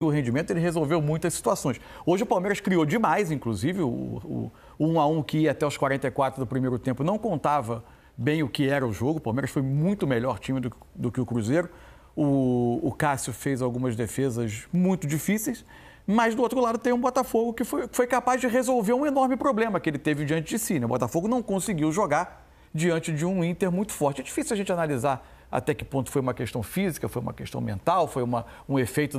o rendimento, ele resolveu muitas situações. Hoje o Palmeiras criou demais, inclusive, o 1-1 que ia até os 44 do primeiro tempo não contava bem o que era o jogo. O Palmeiras foi muito melhor time do que o Cruzeiro. O Cássio fez algumas defesas muito difíceis, mas do outro lado tem um Botafogo que foi capaz de resolver um enorme problema que ele teve diante de si, né? O Botafogo não conseguiu jogar diante de um Inter muito forte. É difícil a gente analisar até que ponto foi uma questão física, foi uma questão mental, foi um efeito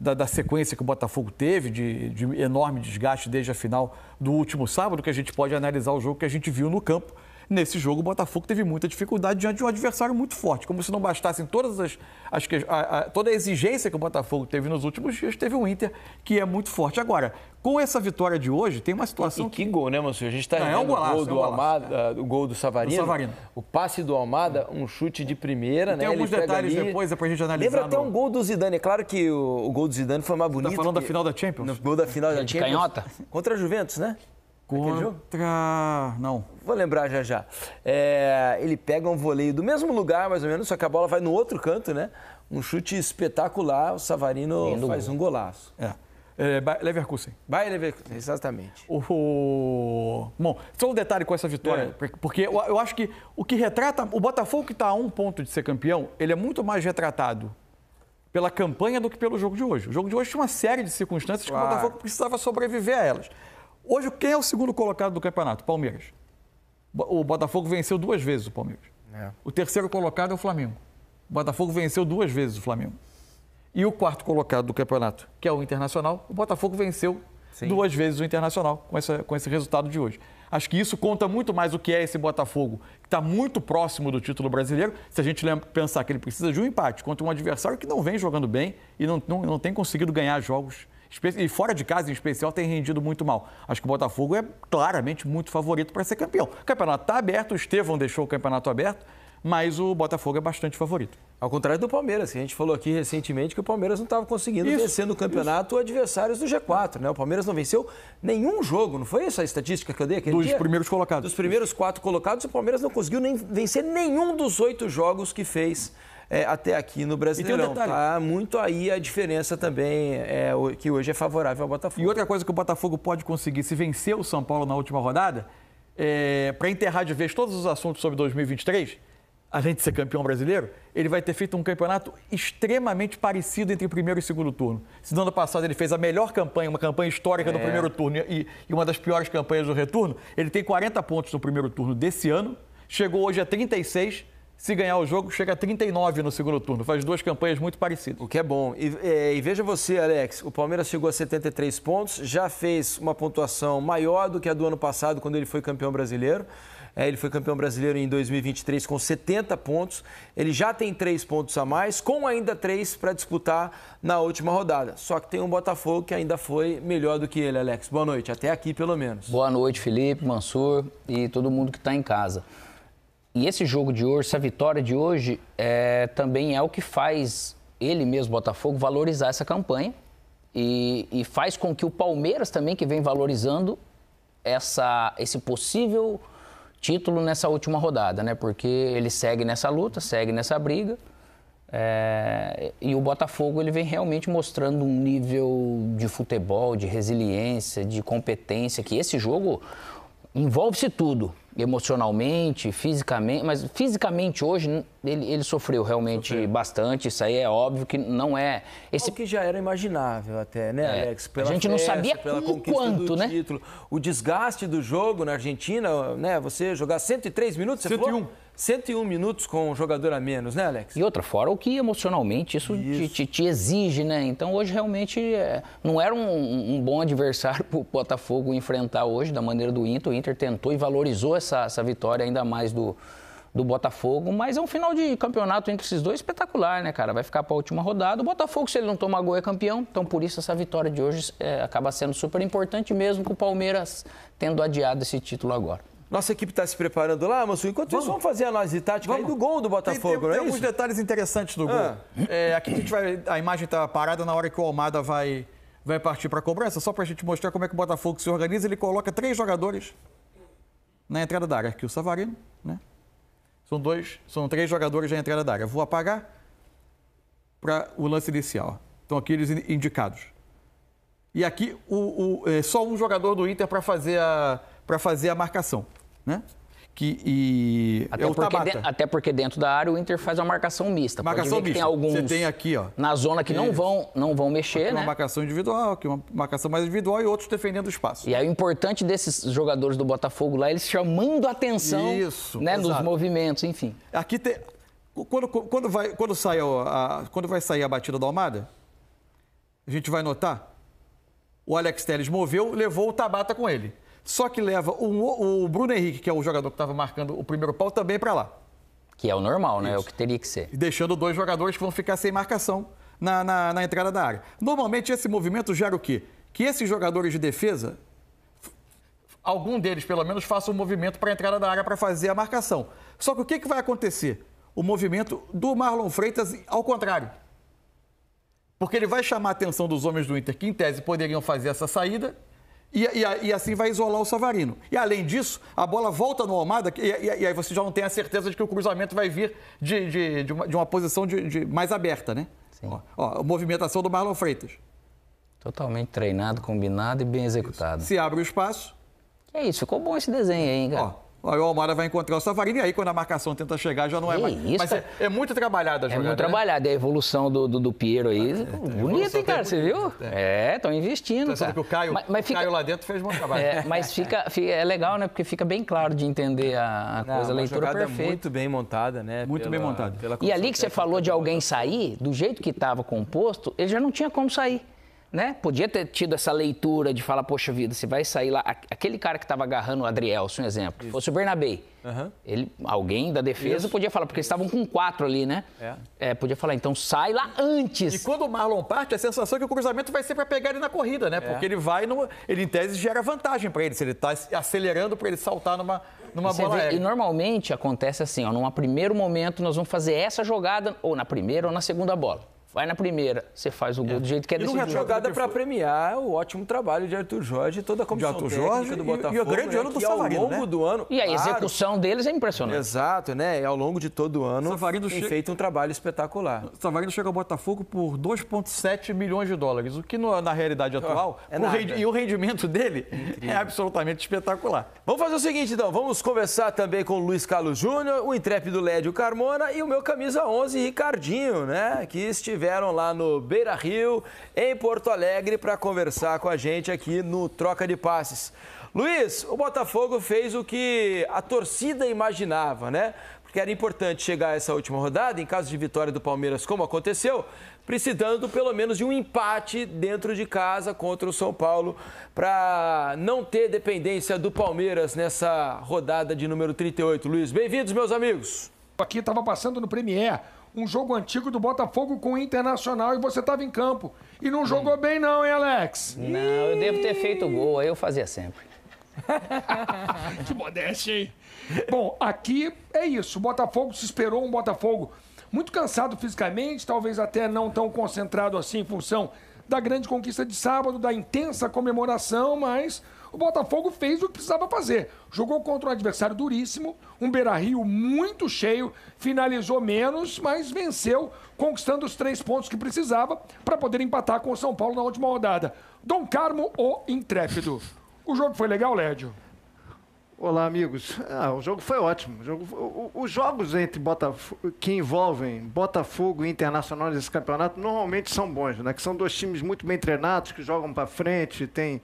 da sequência que o Botafogo teve, de enorme desgaste desde a final do último sábado, que a gente pode analisar o jogo que a gente viu no campo. Nesse jogo, o Botafogo teve muita dificuldade diante de um adversário muito forte. Como se não bastassem toda a exigência que o Botafogo teve nos últimos dias, teve um Inter que é muito forte. Agora, com essa vitória de hoje, tem uma situação... E que gol, né, Manso? A gente está vendo o gol do Savarino, o passe do Almada, um chute de primeira, né? Tem alguns detalhes depois, é pra gente analisar. Lembra até um gol do Zidane. É claro que o gol do Zidane foi mais bonito. Tá falando da final da Champions? No gol da final da Champions. De canhota? Contra a Juventus, né? Contra... Não. Vou lembrar já já. Ele pega um voleio do mesmo lugar, mais ou menos, só que a bola vai no outro canto, né? Um chute espetacular, o Savarino faz um golaço. Leverkusen. Leverkusen, exatamente. Bom, só um detalhe com essa vitória, porque eu acho que o que retrata... O Botafogo, que está a um ponto de ser campeão, ele é muito mais retratado pela campanha do que pelo jogo de hoje. O jogo de hoje tinha uma série de circunstâncias que o Botafogo precisava sobreviver a elas. Hoje, quem é o segundo colocado do campeonato? Palmeiras. O Botafogo venceu duas vezes o Palmeiras. O terceiro colocado é o Flamengo. O Botafogo venceu duas vezes o Flamengo. E o quarto colocado do campeonato, que é o Internacional, o Botafogo venceu duas vezes o Internacional com esse resultado de hoje. Acho que isso conta muito mais o que é esse Botafogo, que está muito próximo do título brasileiro, se a gente pensar que ele precisa de um empate contra um adversário que não vem jogando bem e não tem conseguido ganhar jogos. E fora de casa, em especial, tem rendido muito mal. Acho que o Botafogo é claramente muito favorito para ser campeão. O campeonato está aberto, o Estevão deixou o campeonato aberto, mas o Botafogo é bastante favorito. Ao contrário do Palmeiras, que a gente falou aqui recentemente que o Palmeiras não estava conseguindo vencer no campeonato adversários do G4, né? O Palmeiras não venceu nenhum jogo, não foi essa a estatística que eu dei aquele dia? Dos primeiros colocados. Dos primeiros quatro colocados, o Palmeiras não conseguiu nem vencer nenhum dos 8 jogos que fez até aqui no Brasileirão. Tá muito aí a diferença também, que hoje é favorável ao Botafogo. E outra coisa que o Botafogo pode conseguir, se vencer o São Paulo na última rodada, para enterrar de vez todos os assuntos sobre 2023, além de ser campeão brasileiro, ele vai ter feito um campeonato extremamente parecido entre o primeiro e o segundo turno. Se no ano passado ele fez a melhor campanha, uma campanha histórica do primeiro turno e uma das piores campanhas do retorno, ele tem 40 pontos no primeiro turno desse ano, chegou hoje a 36. Se ganhar o jogo, chega a 39 no segundo turno. Faz duas campanhas muito parecidas. O que é bom. E veja você, Alex, o Palmeiras chegou a 73 pontos, já fez uma pontuação maior do que a do ano passado, quando ele foi campeão brasileiro. Ele foi campeão brasileiro em 2023 com 70 pontos. Ele já tem 3 pontos a mais, com ainda 3 para disputar na última rodada. Só que tem um Botafogo que ainda foi melhor do que ele, Alex. Boa noite, até aqui pelo menos. Boa noite, Felipe, Mansur e todo mundo que está em casa. E esse jogo de hoje, essa vitória de hoje, também é o que faz ele mesmo, Botafogo, valorizar essa campanha e faz com que o Palmeiras também, que vem valorizando esse possível título nessa última rodada, né? Porque ele segue nessa luta, segue nessa briga e o Botafogo ele vem realmente mostrando um nível de futebol, de resiliência, de competência, que esse jogo envolve-se tudo. Emocionalmente, fisicamente, mas fisicamente hoje ele sofreu realmente bastante, isso aí é óbvio que não é... O que já era imaginável até, né, Alex? Pela a gente não sabia o quanto, né? Título, o desgaste do jogo na Argentina, né, você jogar 103 minutos, você 101. Falou? 101 minutos com um jogador a menos, né, Alex? E outra, fora o que emocionalmente isso. Te exige, né? Então hoje realmente não era um bom adversário para o Botafogo enfrentar hoje, da maneira do Inter. O Inter tentou e valorizou essa vitória ainda mais do Botafogo, mas é um final de campeonato entre esses dois espetacular, né, cara? Vai ficar para a última rodada. O Botafogo, se ele não tomar gol, é campeão, então por isso essa vitória de hoje acaba sendo super importante, mesmo com o Palmeiras tendo adiado esse título agora. Nossa equipe está se preparando lá, Mansu. Enquanto isso, vamos fazer a análise tática aí do gol do Botafogo, não é isso? Tem alguns detalhes interessantes do gol. Aqui a imagem está parada na hora que o Almada vai partir para a cobrança, só para a gente mostrar como é que o Botafogo se organiza. Ele coloca 3 jogadores na entrada da área. Aqui o Savarino, né? São 3 jogadores na entrada da área. Vou apagar para o lance inicial. Estão aqui eles indicados. E aqui só um jogador do Inter para fazer a marcação, né? Até porque dentro da área o Inter faz uma marcação mista. Marcação mista. Tem alguns você tem aqui, ó, na zona que não vão mexer, aqui né? Uma marcação individual, aqui uma marcação mais individual e outros defendendo o espaço. E aí o importante desses jogadores do Botafogo lá, eles chamando a atenção, né, nos movimentos, enfim. Aqui tem quando vai sair a batida da Almada, a gente vai notar o Alex Telles moveu, levou o Tabata com ele. Só que leva o Bruno Henrique, que é o jogador que estava marcando o primeiro pau, também para lá. Que é o normal, né? É o que teria que ser. Deixando dois jogadores que vão ficar sem marcação na entrada da área. Normalmente, esse movimento gera o quê? Que esses jogadores de defesa, algum deles, pelo menos, faça um movimento para a entrada da área para fazer a marcação. Só que o que vai acontecer? O movimento do Marlon Freitas ao contrário. Porque ele vai chamar a atenção dos homens do Inter, que em tese poderiam fazer essa saída, e assim vai isolar o Savarino. E além disso, a bola volta no Almada, e aí você já não tem a certeza de que o cruzamento vai vir de uma posição mais aberta, né? Sim. Ó, a movimentação do Marlon Freitas. Totalmente treinado, combinado e bem executado. Isso. Se abre o espaço. Que é isso, ficou bom esse desenho aí, hein, cara? Ó, aí o Almada vai encontrar o Savarino, e aí quando a marcação tenta chegar, já não é mais. Isso, mas é muito trabalhada a jogada. É muito trabalhada, a evolução do Piero aí. Bonito, hein, cara? Você viu? É, estão investindo, cara. Que o Caio lá dentro fez bom trabalho. É, mas é legal, né? Porque fica bem claro de entender a leitura perfeita. Muito bem montada, né? Muito bem montada. E ali que você falou de alguém sair, do jeito que estava composto, ele já não tinha como sair. Né? Podia ter tido essa leitura de falar, poxa vida, você vai sair lá... Aquele cara que estava agarrando o Adryelson, um exemplo, fosse o Bernabé. Uhum. Alguém da defesa podia falar, porque eles estavam com 4 ali, né? Podia falar, então sai lá antes. E quando o Marlon parte, a sensação é que o cruzamento vai ser para pegar ele na corrida, né? Porque ele em tese gera vantagem para ele, se ele está acelerando para ele saltar numa bola aérea. E normalmente acontece assim, ó, num primeiro momento nós vamos fazer essa jogada, ou na primeira ou na segunda bola. Vai na primeira, você faz o gol do jeito que é decidido. E uma jogada para premiar o ótimo trabalho de Arthur Jorge e toda a comissão técnica do Botafogo. E o grande ano do Savarino, ao longo do ano... E a execução deles é impressionante. Exato, né? E ao longo de todo o ano tem feito um trabalho espetacular. O Savarino chega ao Botafogo por 2,7 milhões de dólares, o que na realidade atual... E o rendimento dele é absolutamente espetacular. Vamos fazer o seguinte, então. Vamos conversar também com o Luiz Carlos Júnior, o intrépido Lédio Carmona e o meu camisa 11, Ricardinho, né? Que estiveram lá no Beira Rio, em Porto Alegre, para conversar com a gente aqui no Troca de Passes. Luiz, o Botafogo fez o que a torcida imaginava, né? Porque era importante chegar a essa última rodada, em caso de vitória do Palmeiras, como aconteceu, precisando pelo menos de um empate dentro de casa contra o São Paulo, para não ter dependência do Palmeiras nessa rodada de número 38. Luiz, bem-vindos, meus amigos. Aqui estava passando no Premier um jogo antigo do Botafogo com o Internacional e você estava em campo. E não jogou bem não, hein, Alex? Não, eu devo ter feito gol, aí eu fazia sempre. Que modéstia, hein? Bom, aqui é isso. O Botafogo se esperou, um Botafogo muito cansado fisicamente, talvez até não tão concentrado assim em função da grande conquista de sábado, da intensa comemoração, mas o Botafogo fez o que precisava fazer. Jogou contra um adversário duríssimo, um Beira-Rio muito cheio, finalizou menos, mas venceu, conquistando os 3 pontos que precisava para poder empatar com o São Paulo na última rodada. Dom Carmo, o intrépido. O jogo foi legal, Lédio? Olá, amigos. O jogo foi ótimo. Os jogos que envolvem Botafogo e Internacional nesse campeonato normalmente são bons, né? Que são 2 times muito bem treinados, que jogam para frente, tem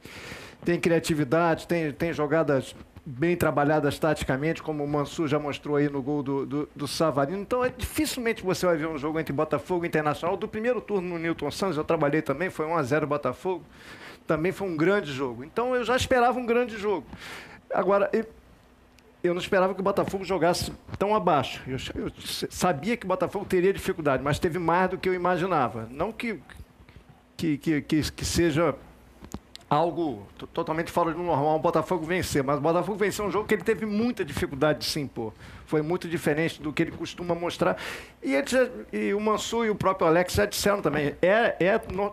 criatividade, tem jogadas bem trabalhadas taticamente, como o Mansur já mostrou aí no gol do Savarino. Então, dificilmente você vai ver um jogo entre Botafogo e Internacional. Do primeiro turno no Nilton Santos, eu trabalhei também, foi 1-0 Botafogo. Também foi um grande jogo. Então, eu já esperava um grande jogo. Agora, eu não esperava que o Botafogo jogasse tão abaixo. Eu sabia que o Botafogo teria dificuldade, mas teve mais do que eu imaginava. Não que seja algo totalmente fora do normal o Botafogo vencer, mas o Botafogo venceu um jogo que ele teve muita dificuldade de se impor. Foi muito diferente do que ele costuma mostrar. E o Mansur e o próprio Alex já disseram também,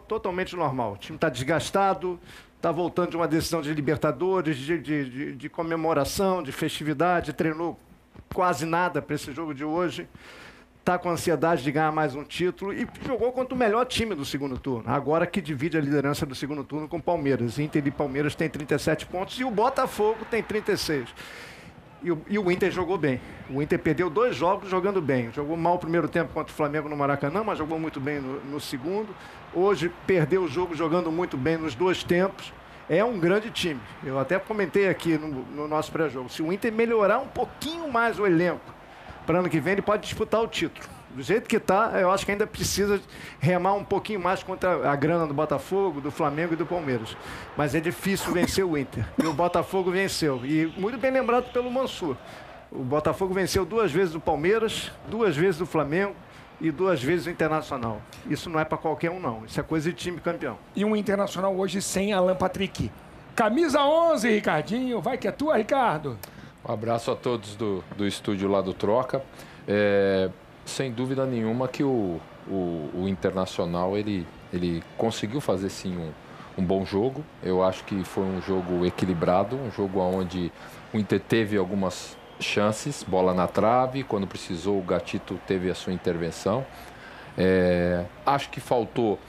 totalmente normal. O time está desgastado, está voltando de uma decisão de Libertadores, de comemoração, de festividade, treinou quase nada para esse jogo de hoje. está com ansiedade de ganhar mais um título e jogou contra o melhor time do segundo turno, agora que divide a liderança do segundo turno com o Palmeiras. Inter e Palmeiras tem 37 pontos e o Botafogo tem 36. E o Inter jogou bem. O Inter perdeu 2 jogos jogando bem. Jogou mal o primeiro tempo contra o Flamengo no Maracanã, mas jogou muito bem no segundo. Hoje perdeu o jogo jogando muito bem nos 2 tempos. É um grande time. Eu até comentei aqui no nosso pré-jogo. Se o Inter melhorar um pouquinho mais o elenco para ano que vem, ele pode disputar o título. Do jeito que está, eu acho que ainda precisa remar um pouquinho mais contra a grana do Botafogo, do Flamengo e do Palmeiras. Mas é difícil vencer o Inter. E o Botafogo venceu. E muito bem lembrado pelo Mansur. O Botafogo venceu 2 vezes do Palmeiras, 2 vezes do Flamengo e 2 vezes o Internacional. Isso não é para qualquer um, não. Isso é coisa de time campeão. E um Internacional hoje sem Alan Patrick. Camisa 11, Ricardinho. Vai que é tua, Ricardo. Um abraço a todos do estúdio lá do Troca. Sem dúvida nenhuma que o Internacional, ele conseguiu fazer sim um bom jogo. Eu acho que foi um jogo equilibrado, um jogo onde o Inter teve algumas chances, bola na trave, quando precisou o Gatito teve a sua intervenção. Acho que faltou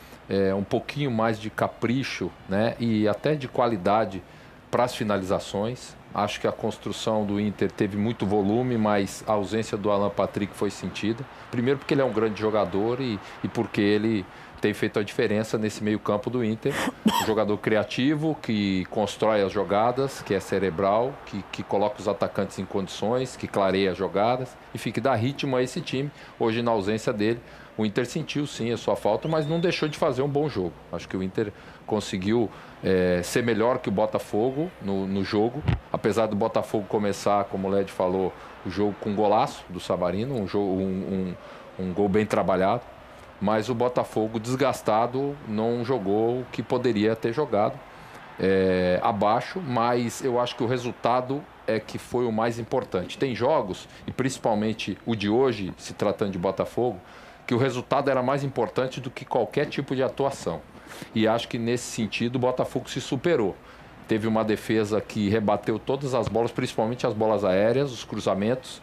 um pouquinho mais de capricho, né, e até de qualidade para as finalizações. Acho que a construção do Inter teve muito volume, mas a ausência do Alan Patrick foi sentida. Primeiro porque ele é um grande jogador e porque ele tem feito a diferença nesse meio campo do Inter. Um jogador criativo, que constrói as jogadas, que é cerebral, que coloca os atacantes em condições, que clareia as jogadas. Enfim, que dá ritmo a esse time. Hoje, na ausência dele, o Inter sentiu sim a sua falta, mas não deixou de fazer um bom jogo. Acho que o Inter conseguiu ser melhor que o Botafogo no jogo, apesar do Botafogo começar, como o Lédio falou, o jogo com um golaço do Savarino, um gol bem trabalhado, mas o Botafogo desgastado não jogou o que poderia ter jogado, abaixo, mas eu acho que o resultado é que foi o mais importante. Tem jogos, e principalmente o de hoje, se tratando de Botafogo, que o resultado era mais importante do que qualquer tipo de atuação. E acho que nesse sentido o Botafogo se superou. Teve uma defesa que rebateu todas as bolas, principalmente as bolas aéreas, os cruzamentos.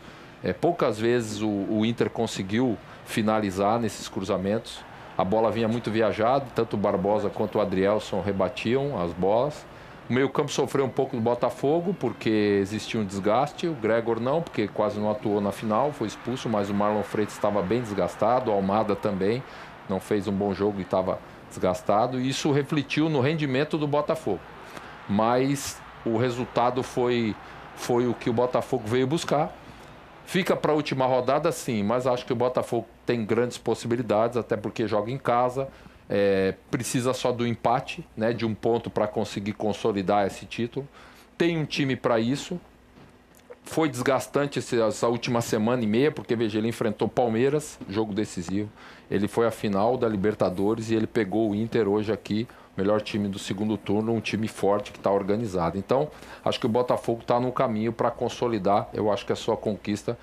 Poucas vezes o Inter conseguiu finalizar nesses cruzamentos. A bola vinha muito viajada, tanto o Barbosa quanto o Adryelson rebatiam as bolas. O meio-campo sofreu um pouco do Botafogo, porque existia um desgaste. O Gregor não, porque quase não atuou na final, foi expulso, mas o Marlon Freitas estava bem desgastado, o Almada também não fez um bom jogo e estava desgastado. E isso refletiu no rendimento do Botafogo. Mas o resultado foi o que o Botafogo veio buscar. Fica para a última rodada, sim, mas acho que o Botafogo tem grandes possibilidades, até porque joga em casa. Precisa só do empate, né, de um ponto para conseguir consolidar esse título. Tem um time para isso. Foi desgastante essa última semana e meia, porque veja, ele enfrentou Palmeiras, jogo decisivo. Ele foi à final da Libertadores e ele pegou o Inter hoje aqui, melhor time do segundo turno, um time forte que está organizado. Então, acho que o Botafogo está no caminho para consolidar, eu acho que a sua conquista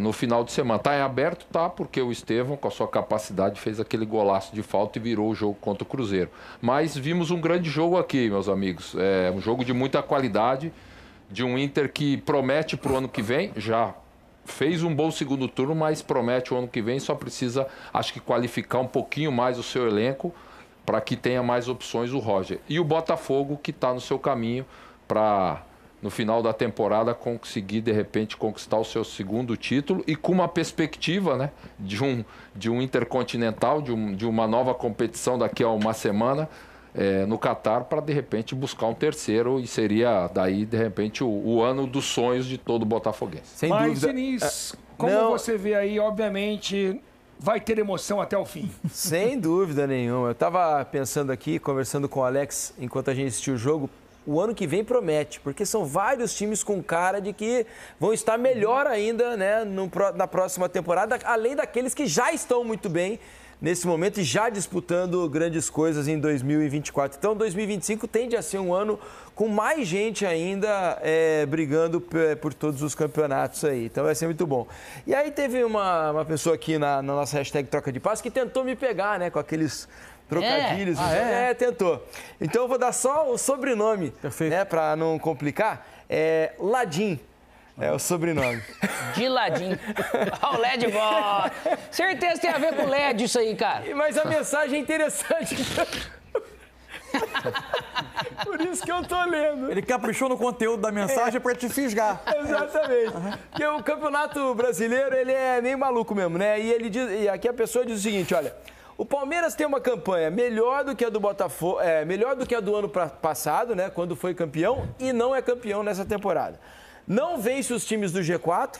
no final de semana. Está em aberto, tá, porque o Estevão, com a sua capacidade, fez aquele golaço de falta e virou o jogo contra o Cruzeiro. Mas vimos um grande jogo aqui, meus amigos. Um jogo de muita qualidade, de um Inter que promete para o ano que vem, já fez um bom segundo turno, mas promete o ano que vem, só precisa, acho que, qualificar um pouquinho mais o seu elenco, para que tenha mais opções o Roger. E o Botafogo, que está no seu caminho para, no final da temporada, conseguir, de repente, conquistar o seu segundo título e com uma perspectiva, né, de um intercontinental, de uma nova competição daqui a uma semana no Catar, para, de repente, buscar um terceiro, e seria, daí, de repente, o ano dos sonhos de todo botafoguense. Sem dúvida. Mas, Diniz, como você vê aí, obviamente, vai ter emoção até o fim. Sem dúvida nenhuma. Eu estava pensando aqui, conversando com o Alex, enquanto a gente assistiu o jogo, o ano que vem promete, porque são vários times com cara de que vão estar melhor ainda, né, na próxima temporada, além daqueles que já estão muito bem nesse momento e já disputando grandes coisas em 2024. Então, 2025 tende a ser um ano com mais gente ainda brigando por todos os campeonatos aí. Então, vai ser muito bom. E aí teve uma pessoa aqui na nossa hashtag Troca de Passe que tentou me pegar, né, com aqueles trocadilhos. Tentou. Então, eu vou dar só o sobrenome, né, para não complicar. Ladim. É o sobrenome. De ladinho. Olha o LED bola. Certeza tem a ver com LED isso aí, cara. Mas a mensagem é interessante. Por isso que eu tô lendo. Ele caprichou no conteúdo da mensagem pra te fisgar. Exatamente. Porque o Campeonato Brasileiro, ele é meio maluco mesmo, né? E, ele diz, e aqui a pessoa diz o seguinte, olha... O Palmeiras tem uma campanha melhor do que a do Botafogo, melhor do que a do ano passado, né, quando foi campeão, e não é campeão nessa temporada. Não vence os times do G4,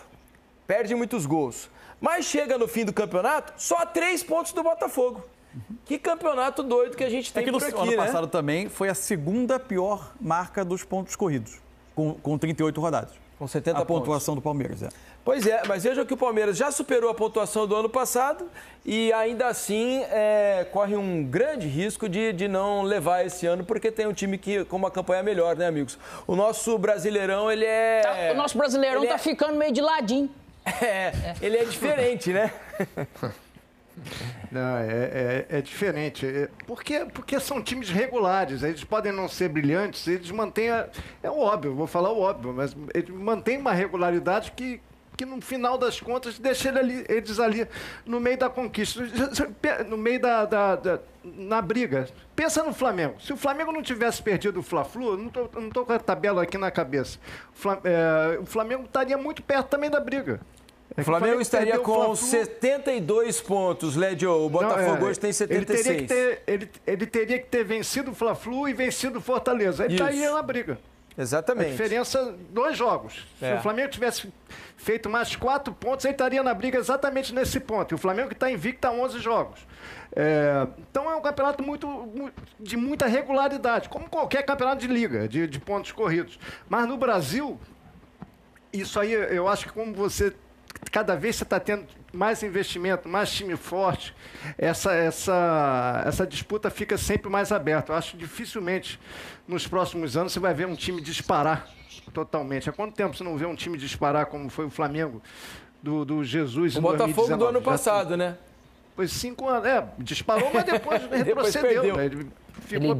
perde muitos gols. Mas chega no fim do campeonato, só 3 pontos do Botafogo. Que campeonato doido que a gente tem por aqui, né? Ano passado também foi a segunda pior marca dos pontos corridos, com 38 rodadas. Com 70 pontos. A pontuação do Palmeiras, é. Pois é, mas vejam que o Palmeiras já superou a pontuação do ano passado e ainda assim corre um grande risco de não levar esse ano, porque tem um time que, com uma campanha melhor, né, amigos? O nosso Brasileirão, ele é... Tá, o nosso Brasileirão tá ficando meio de ladinho. Ele é diferente, né? Não, é diferente, porque são times regulares, eles podem não ser brilhantes, eles mantêm, é óbvio, vou falar o óbvio, mas eles mantêm uma regularidade que no final das contas deixa eles ali no meio da conquista, no meio na briga. Pensa no Flamengo. Se o Flamengo não tivesse perdido o Fla-Flu, não tô com a tabela aqui na cabeça, o Flamengo estaria muito perto também da briga. O Flamengo estaria com 72 pontos, Lédio. O Botafogo hoje tem 76. Ele teria que ter vencido o Fla-Flu e vencido o Fortaleza. Ele estaria na briga. Exatamente. A diferença, 2 jogos. Se o Flamengo tivesse feito mais 4 pontos, ele estaria na briga exatamente nesse ponto. E o Flamengo está invicto há 11 jogos. Então é um campeonato de muita regularidade, como qualquer campeonato de liga, de pontos corridos. Mas no Brasil, isso aí, eu acho que como você... Cada vez você está tendo mais investimento, mais time forte, essa disputa fica sempre mais aberta. Eu acho que dificilmente nos próximos anos você vai ver um time disparar totalmente. Há quanto tempo você não vê um time disparar como foi o Flamengo do Jesus em 2019? O Botafogo do ano passado, né? Foi 5 anos. Disparou, mas depois retrocedeu. Ele ficou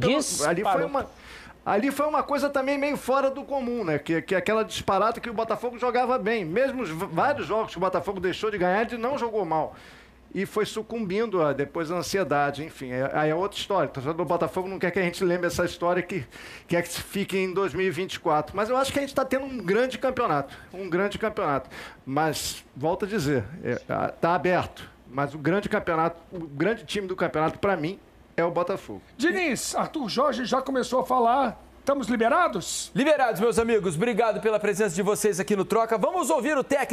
Ali foi uma coisa também meio fora do comum, né? Que aquela disparada que o Botafogo jogava bem. Mesmo vários jogos que o Botafogo deixou de ganhar, ele não jogou mal. E foi sucumbindo depois à ansiedade, enfim. Aí é outra história. O torcedor do Botafogo não quer que a gente lembre essa história, quer que fique em 2024. Mas eu acho que a gente está tendo um grande campeonato. Um grande campeonato. Mas, volto a dizer, está aberto. Mas o grande campeonato, o grande time do campeonato, para mim, é o Botafogo. Diniz, Arthur Jorge já começou a falar. Estamos liberados? Liberados, meus amigos. Obrigado pela presença de vocês aqui no Troca. Vamos ouvir o técnico.